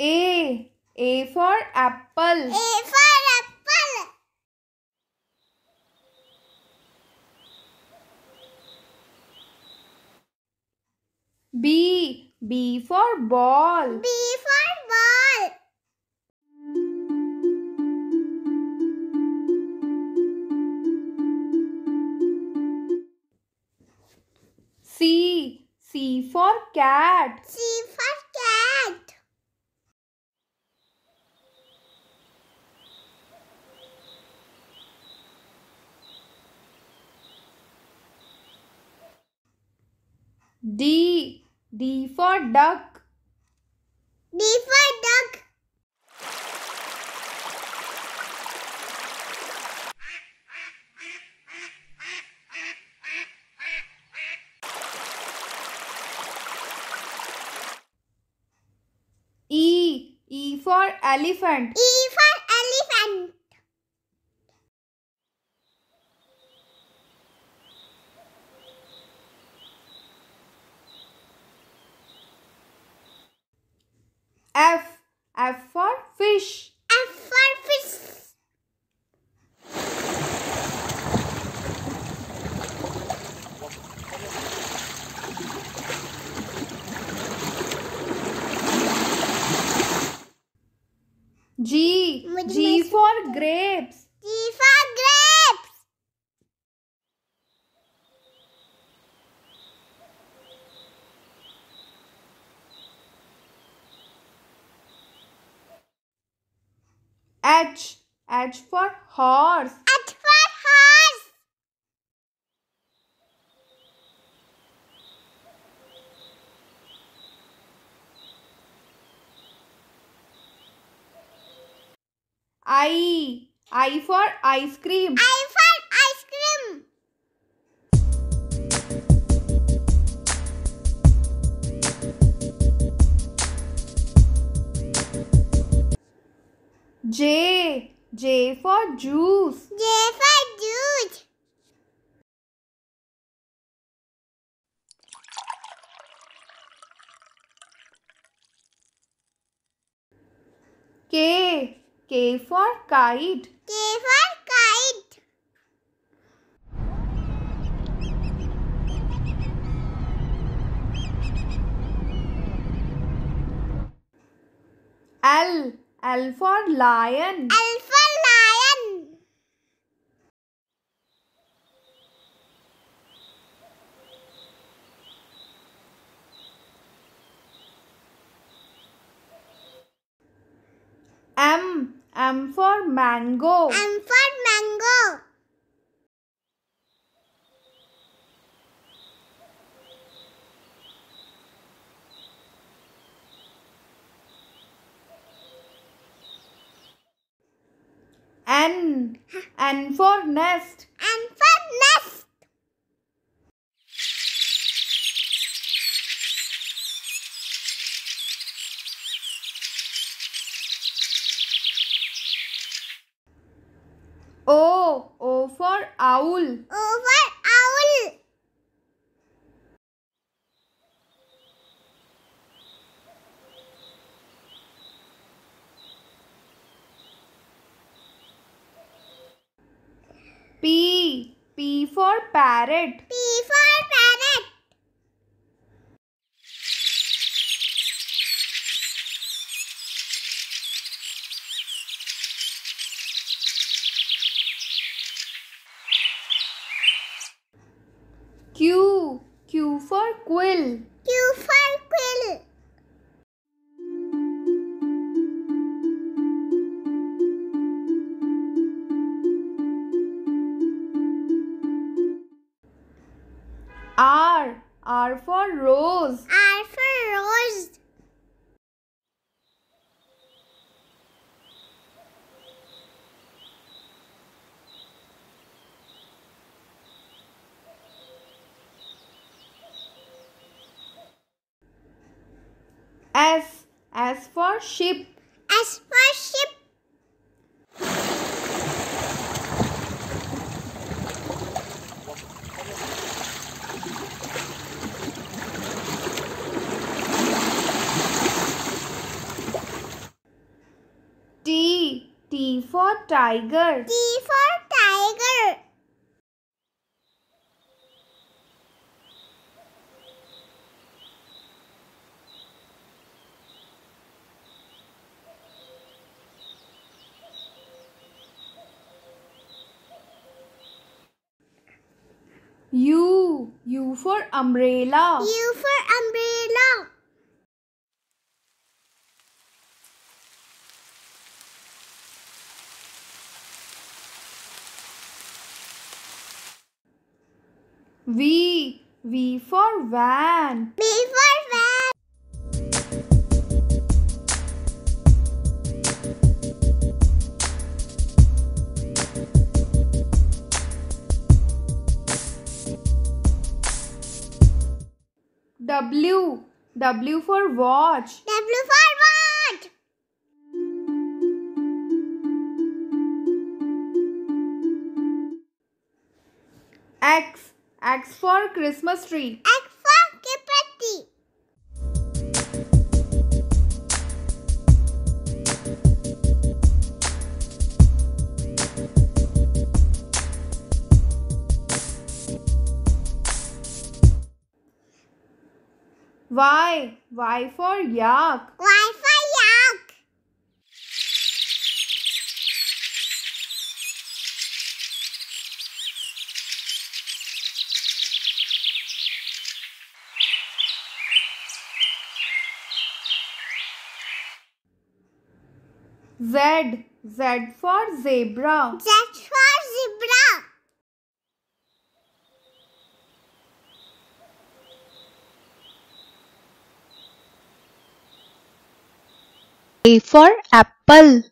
A for apple. A for apple. B for ball. B for ball. C for cat. C for cat. D for duck. D for duck. E for elephant. E for elephant. F for fish. F for fish. G for grapes. G for grapes. H for horse. H for horse. I for ice cream. I for ice cream. J for juice. J for juice. K for kite. K for kite. L for lion. L for lion. M for mango. M for mango. N for nest. N for nest. O for owl. O for owl. P for parrot. P for parrot. Q for quill. Q for quill. R for rose. R for rose. S for ship. S for ship. for tiger. T for tiger. U. U for umbrella. U for umbrella. V. V for van. V for van. W. W for watch. W for watch. X. X for Christmas tree. X for Christmas tree. Y. Y for yak. Y for yak. Z. Z for zebra. Z for zebra. A for apple.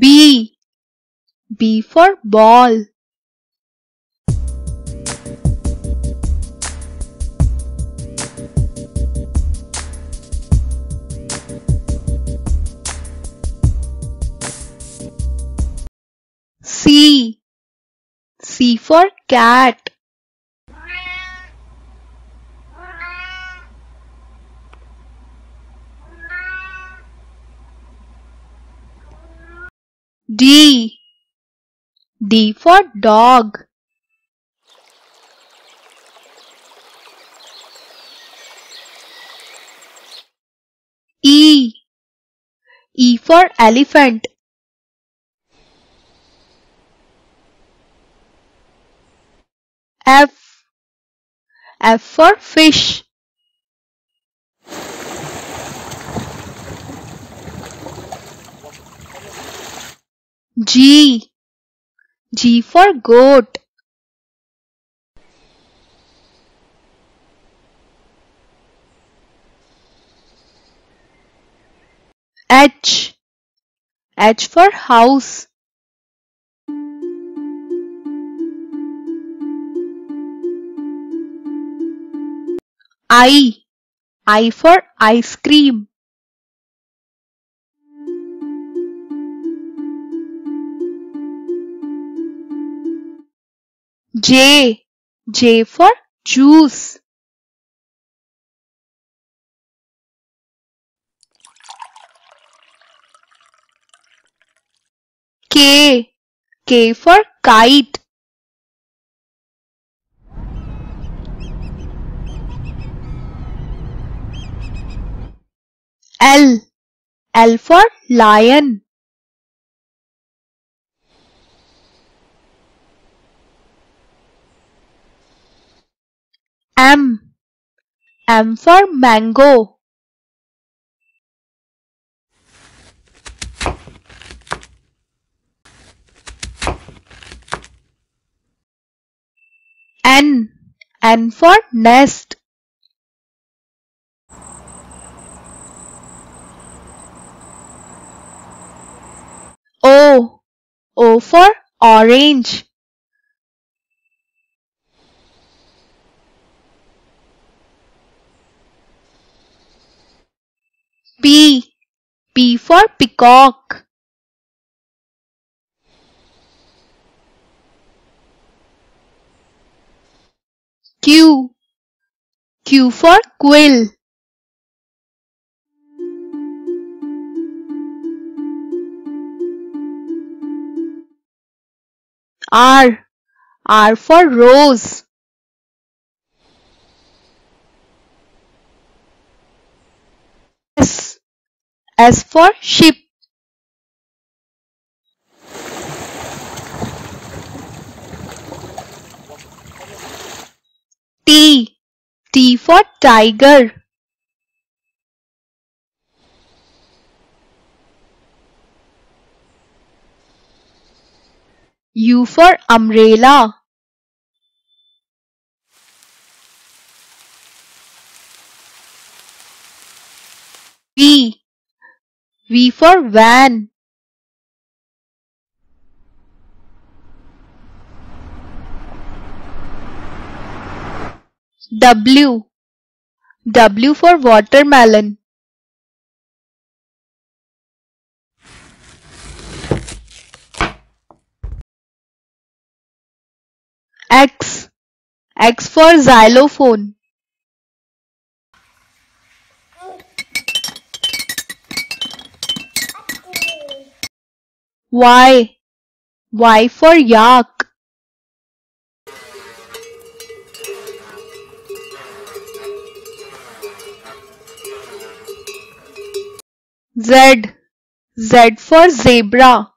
B. B for ball. C. C for cat. D. D for dog. E. E for elephant. F. F for fish. G. G for goat. H. H for house. I. I for ice cream. J. J for juice. K. K for kite. L. L for lion. M. M for mango. N. N for nest. O. O for orange. P. P for peacock. Q. Q for quail. R. R for rose. S. S for ship. T. T for tiger. U for umbrella. V. V for van. W. W for watermelon. X. X for xylophone. Y. Y for yak. Z. Z for zebra.